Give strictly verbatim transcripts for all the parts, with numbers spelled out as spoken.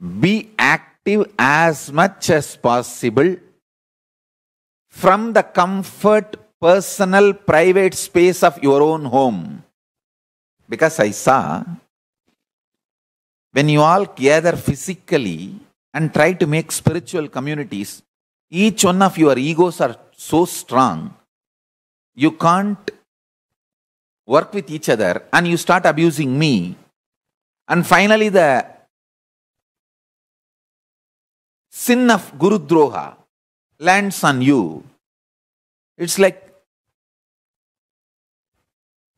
Be active as much as possible from the comfort, personal, private space of your own home. Because I saw, when you all gather physically and try to make spiritual communities, each one of your egos are so strong, you can't work with each other and you start abusing me. And finally the sin of Guru Droha lands on you. It's like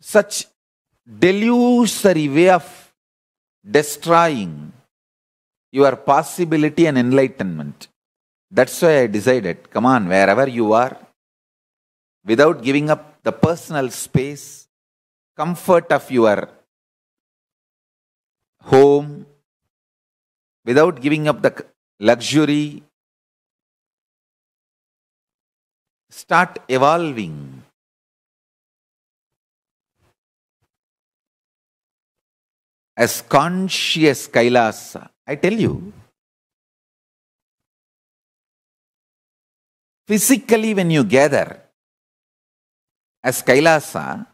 such delusory way of destroying your possibility and enlightenment. That's why I decided, come on, wherever you are, without giving up the personal space, comfort of your home, without giving up the luxury, start evolving. As conscious Kailasa, I tell you, physically when you gather as Kailasa,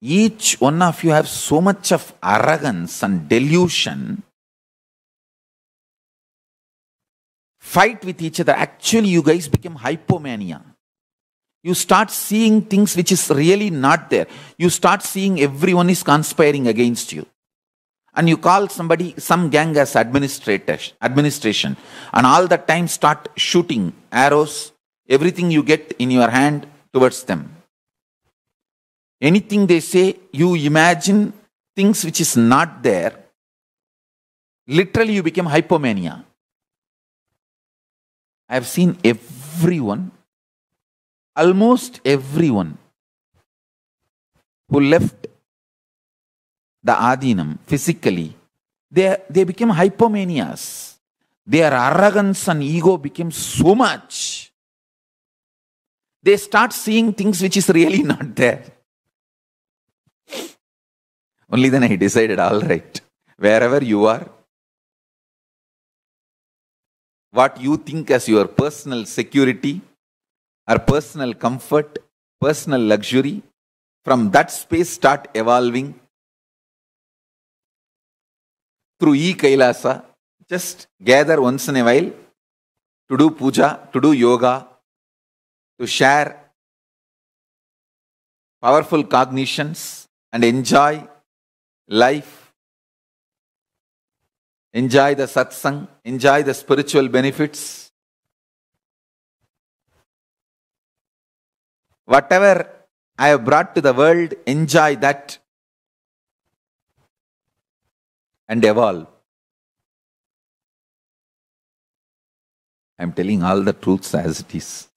each one of you have so much of arrogance and delusion. Fight with each other. Actually, you guys become hypomania. You start seeing things which is really not there. You start seeing everyone is conspiring against you. And you call somebody, some gang as administrators, administration. And all the time start shooting arrows, everything you get in your hand towards them. Anything they say, you imagine things which is not there. Literally, you become hypomania. I have seen everyone, almost everyone, who left the adinam physically, they, they became hypomanias. Their arrogance and ego became so much. They start seeing things which is really not there. Only then I decided, all right, wherever you are, what you think as your personal security or personal comfort, personal luxury, from that space start evolving through e-Kailasa. Just gather once in a while to do puja, to do yoga, to share powerful cognitions and enjoy life, enjoy the satsang, enjoy the spiritual benefits. Whatever I have brought to the world, enjoy that and evolve. I am telling all the truths as it is.